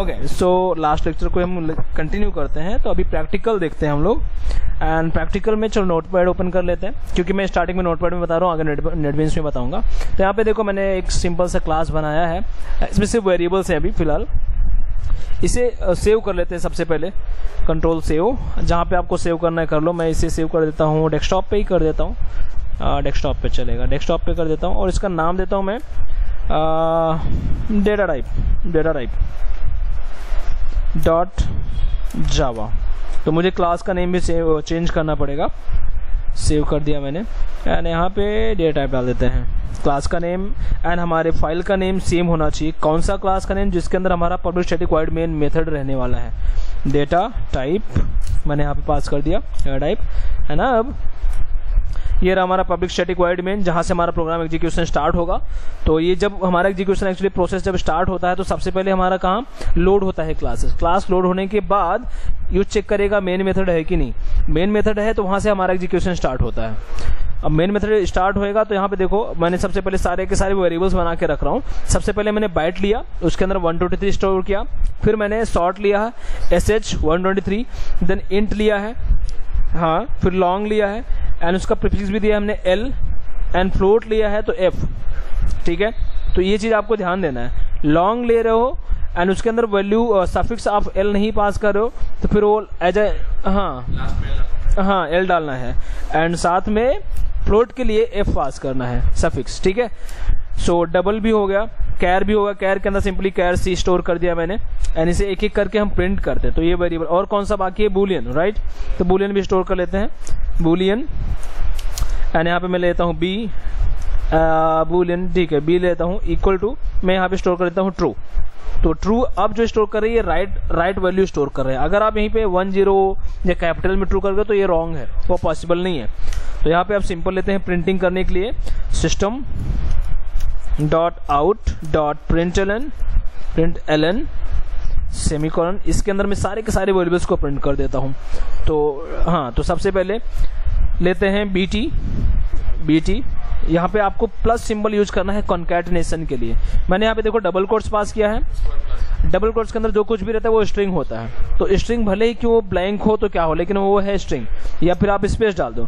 Okay so last lecture को हम continue करते हैं। तो अभी प्रैक्टिकल देखते हैं हम लोग। एंड प्रैक्टिकल में चलो नोटपैड ओपन कर लेते हैं, क्योंकि मैं स्टार्टिंग में नोटपैड में बता रहा हूँ, आगे नेटबीन्स में बताऊँगा। तो यहाँ पे देखो मैंने एक सिंपल सा क्लास बनाया है, इसमें सिर्फ वेरिएबल्स हैं अभी फिलहाल। इसे सेव कर लेते हैं सबसे पहले, कंट्रोल सेव, जहाँ पे आपको सेव करना है कर लो। मैं इसे सेव कर देता हूँ, डेस्कटॉप पे ही कर देता हूँ, डेस्कटॉप पे चलेगा, डेस्कटॉप पे कर देता हूँ। और इसका नाम देता हूँ मैं डेटा टाइप डॉट जावा। तो मुझे क्लास का नेम भी चेंज करना पड़ेगा, सेव कर दिया मैंने। एंड यहाँ पे डेटा टाइप डाल देते हैं, क्लास का नेम एंड हमारे फाइल का नेम सेम होना चाहिए। कौन सा क्लास का नेम? जिसके अंदर हमारा public static void main method रहने वाला है। डेटा टाइप मैंने यहाँ पे पास कर दिया, डेटा टाइप है ना। अब ये रहा हमारा पब्लिक स्टैटिक वॉइड मेन, जहाँ से हमारा प्रोग्राम एग्जीक्यूशन स्टार्ट होगा। तो ये जब हमारा एग्जीक्यूशन एक्चुअली प्रोसेस जब स्टार्ट होता है तो सबसे पहले हमारा काम लोड होता है क्लासेस। क्लास लोड होने के बाद यू चेक करेगा मेन मेथड है कि नहीं। मेन मेथड है तो वहाँ से हमारा एग्जीक्यूशन स्टार्ट होता है। अब मेन मेथड स्टार्ट होएगा तो यहाँ पे देखो मैंने सबसे पहले सारे के सारे वेरिएबल्स बना के रख रहा हूँ। सबसे पहले मैंने बाइट लिया, उसके अंदर 123 स्टोर किया, फिर मैंने सॉर्ट लिया है sh 123, देन इंट लिया है, हाँ, फिर लॉन्ग लिया है एंड उसका प्रीफिक्स भी दिया हमने l, एंड फ्लोट लिया है तो f, ठीक है। तो ये चीज़ आपको ध्यान देना है, लॉन्ग ले रहे हो एंड उसके अंदर वैल्यू सफिक्स आप l नहीं पास कर रहे हो तो फिर वो एज ए हाँ l डालना है, एंड साथ में फ्लोट के लिए एफ पास करना है सफिक्स, ठीक है। सो डबल भी हो गया, कैर भी होगा, कैर के अंदर सिंपली कैर सी स्टोर कर दिया मैंने एंड इसे एक एक करके हम प्रिंट करते हैं। तो ये वेरिएबल और कौन सा बाकी है? Boolean, right. तो बूलियन भी स्टोर कर लेते हैं, बूलियन एंड यहाँ पे मैं लेता हूँ बी, बूलियन, ठीक है, बी लेता हूँ इक्वल टू, मैं यहाँ पे स्टोर कर लेता हूँ ट्रू। तो ट्रू अब जो स्टोर कर रही है राइट वैल्यू स्टोर कर रहे हैं। अगर आप यहीं पे 10 या कैपिटल में ट्रू कर गए तो ये रॉन्ग है, वो पॉसिबल नहीं है। तो यहाँ पे आप सिंपल लेते हैं प्रिंटिंग करने के लिए, system dot out dot print L N semicolon, इसके अंदर मैं सारे के सारे वेरिएबल्स को प्रिंट कर देता हूँ। तो हाँ, तो सबसे पहले लेते हैं बी टी, यहाँ पे आपको प्लस सिंबल यूज करना है कॉन्कैटिनेशन के लिए। मैंने यहाँ पे देखो डबल कोट्स पास किया है, डबल कोट्स के अंदर जो कुछ भी रहता है वो स्ट्रिंग होता है। तो स्ट्रिंग भले ही क्यों ब्लैंक हो तो क्या हो, लेकिन वो है स्ट्रिंग, या फिर आप स्पेस डाल दो।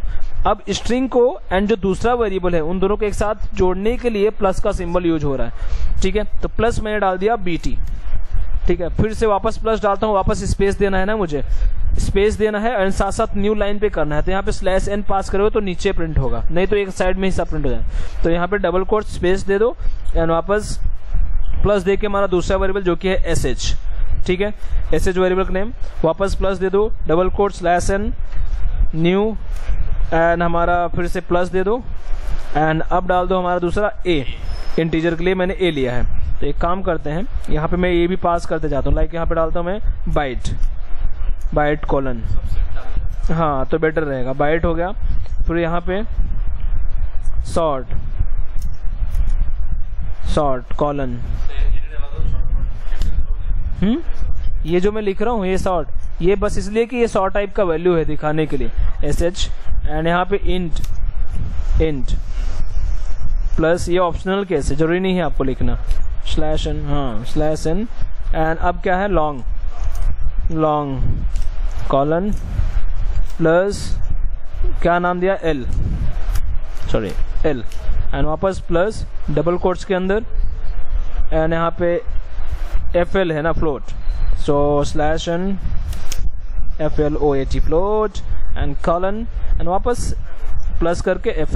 अब स्ट्रिंग को एंड जो दूसरा वेरिएबल है उन दोनों को एक साथ जोड़ने के लिए प्लस का सिंबल यूज हो रहा है, ठीक है। तो प्लस मैंने डाल दिया बी टी, ठीक है। फिर से वापस प्लस डालता हूँ, वापस स्पेस देना है ना, मुझे स्पेस देना है एंड साथ साथ न्यू लाइन पे करना है। तो यहाँ पे स्लैश एन पास करो तो नीचे प्रिंट होगा, नहीं तो एक साइड में हिस्सा प्रिंट हो जाए। तो यहाँ पे डबल कोट स्पेस दे दो एंड वापस प्लस दे के हमारा दूसरा वेरिएबल जो कि है एस एच, ठीक है, एस एच वेरिएबल का नेम, वापस प्लस दे दो, double quote slash N new and हमारा फिर से प्लस दे दो एंड अब डाल दो हमारा दूसरा ए, इंटीजर के लिए मैंने ए लिया है। तो एक काम करते हैं, यहाँ पे मैं ए भी पास करते जाता हूँ, लाइक यहाँ पे डालता हूँ मैं बाइट कॉलन, हाँ तो बेटर रहेगा, बाइट हो गया। फिर यहाँ पे सॉर्ट कॉलन, ये जो मैं लिख रहा हूँ ये सॉर्ट, ये बस इसलिए कि ये सॉर्ट टाइप का वैल्यू है दिखाने के लिए, एस एच एंड यहाँ पे इंट प्लस, ये ऑप्शनल केस है, जरूरी नहीं है आपको लिखना, स्लैश एन, हाँ स्लैश एन एंड अब क्या है लॉन्ग कॉलन प्लस क्या नाम दिया एल एंड वापस प्लस डबल कोट्स के अंदर एंड यहाँ पे एफ एल है ना, float, so slash N F L O A T float and colon and वापस प्लस करके एफ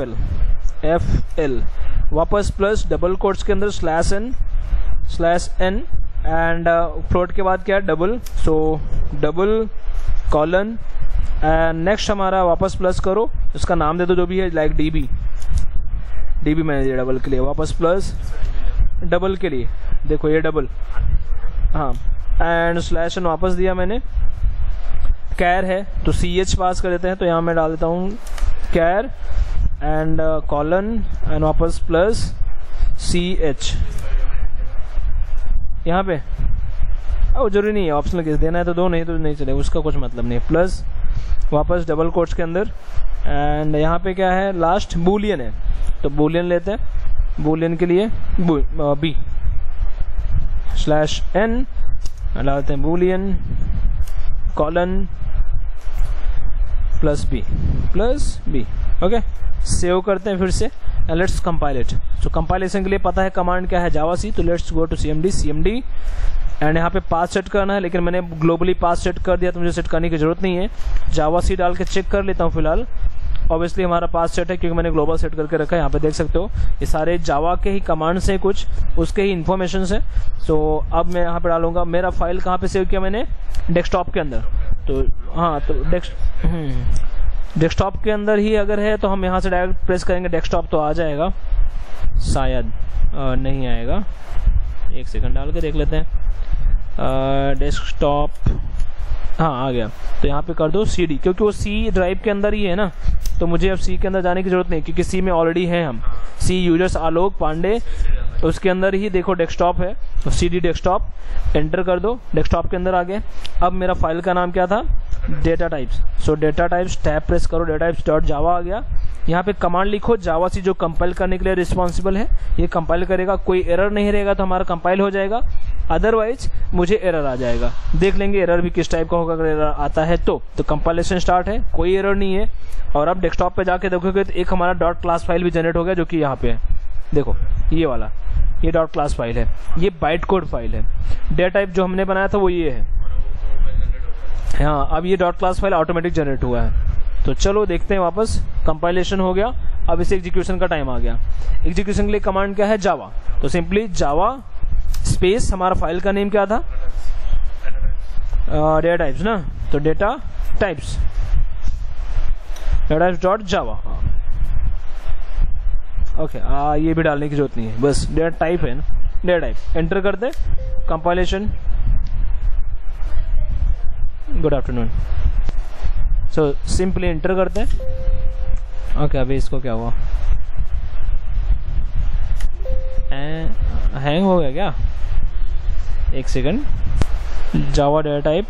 एल वापस प्लस डबल कोट्स के अंदर स्लैश एन एंड फ्लोट के बाद क्या है double, so double colon and next हमारा वापस प्लस करो, उसका नाम दे दो जो भी है, लाइक डी बी मैंने डबल के लिए, वापस प्लस डबल के लिए, देखो ये डबल, हाँ एंड स्लैश एन वापस दिया मैंने। कैर है तो सी एच पास कर देते हैं, तो यहाँ मैं डाल देता हूँ कैर एंड कॉलन एंड वापस प्लस सी एच, यहाँ पे वो जरूरी नहीं है, ऑप्शनल केस देना है तो दो, नहीं तो नहीं चले, उसका कुछ मतलब नहीं, प्लस वापस डबल कोट्स के अंदर एंड यहाँ पे क्या है लास्ट बूलियन है, तो बूलियन लेते हैं, बूलियन के लिए बी स्लैश एन डालते हैं boolean colon plus B okay, save करते हैं फिर से एंड लेट्स कंपाइल इट। तो कंपाइलेशन के लिए पता है कमांड क्या है, जावा सी। तो let's go to cmd and यहाँ पे पाथ सेट करना है, लेकिन मैंने ग्लोबली पाथ सेट कर दिया तो मुझे सेट करने की जरूरत नहीं है। जावा सी डाल के चेक कर लेता हूँ फिलहाल। ऑब्वियसली हमारा पाथ सेट है क्योंकि मैंने ग्लोबल सेट करके रखा है। यहाँ पे देख सकते हो ये सारे जावा के ही कमांड्स हैं, कुछ उसके ही इन्फॉर्मेशन है। तो अब मैं यहाँ पे डालूंगा, मेरा फाइल कहाँ पे सेव किया मैंने, डेस्कटॉप के अंदर। तो हाँ, तो डेस्कटॉप के अंदर ही अगर है तो हम यहाँ से डायरेक्ट प्रेस करेंगे डेस्कटॉप तो आ जाएगा, शायद नहीं आएगा, एक सेकंड डाल के देख लेते हैं। डेस्कटॉप हाँ आ गया। तो यहाँ पे कर दो cd क्योंकि वो c ड्राइव के अंदर ही है ना, तो मुझे अब c के अंदर जाने की जरूरत नहीं क्योंकि c में ऑलरेडी हैं हम। c यूजर्स आलोक पांडे, उसके अंदर ही देखो डेस्कटॉप है तो cd डेस्कटॉप एंटर कर दो, डेस्कटॉप के अंदर आ गए। अब मेरा फाइल का नाम क्या था, data types. So data types tab press करो, डेटा टाइप्स डॉट जावा आ गया। यहाँ पे कमांड लिखो जावा सी जो कंपाइल करने के लिए रिस्पॉन्सिबल है, ये कंपाइल करेगा। कोई एरर नहीं रहेगा तो हमारा कंपाइल हो जाएगा, अदरवाइज मुझे एरर आ जाएगा। देख लेंगे एरर भी किस टाइप का होगा अगर एरर आता है तो कंपाइलेशन स्टार्ट है, कोई एरर नहीं है। और अब डेस्कटॉप पे जाके देखोगे तो एक हमारा डॉट क्लास फाइल भी जनरेट हो गया जो कि यहाँ पे है, देखो ये वाला, ये डॉट क्लास फाइल है, ये बाइट कोड फाइल है। डेटा टाइप जो हमने बनाया था वो ये है। हाँ, अब ये dot class file automatic generate हुआ है। तो चलो देखते हैं वापस, कंपाइलेशन हो गया, अब इसे एग्जीक्यूशन का टाइम आ गया। एग्जीक्यूशन के लिए कमांड क्या है, जावा। तो सिंपली जावा स्पेस, हमारा फाइल का नेम क्या था, डेटा टाइप्स ना, तो data types dot Java. Okay, ये भी डालने की जरूरत नहीं है, बस डेटा टाइप है ना, डेटा टाइप एंटर कर दे। Compilation, good afternoon. So simply enter करते हैं। ओके, अभी इसको क्या हुआ, हैंग हो गया क्या, एक second. Java data type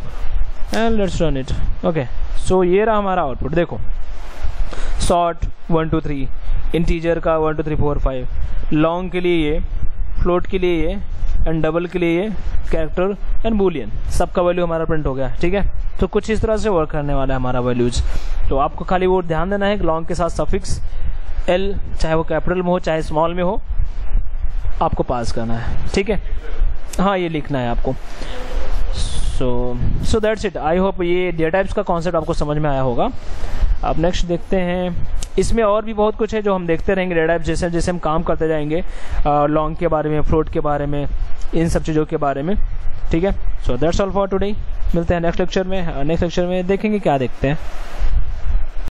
and let's run it. Okay, so ये रहा हमारा आउटपुट, देखो शॉर्ट 1 2 3, इंटीजर का 1 2 3 4 5, लॉन्ग के लिए ये, फ्लोट के लिए ये एंड डबल के लिए ये, कैरेक्टर एंड बूलियन, सबका वैल्यू हमारा प्रिंट हो गया। ठीक है, तो कुछ इस तरह से वर्क करने वाला है हमारा वैल्यूज। तो आपको खाली वो ध्यान देना है कि लॉन्ग के साथ सफिक्स एल, चाहे वो कैपिटल में हो चाहे स्मॉल में हो, आपको पास करना है। ठीक है, हाँ ये लिखना है आपको। So that's it. I hope ये डेटा टाइप्स का कॉन्सेप्ट आपको समझ में आया होगा। अब नेक्स्ट देखते हैं, इसमें और भी बहुत कुछ है जो हम देखते रहेंगे डेटा टाइप्स जैसे जैसे हम काम करते जाएंगे, लॉन्ग के बारे में, फ्लोट के बारे में, इन सब चीज़ों के बारे में। ठीक है, so that's all for today. मिलते हैं नेक्स्ट लेक्चर में। नेक्स्ट लेक्चर में देखेंगे क्या देखते हैं।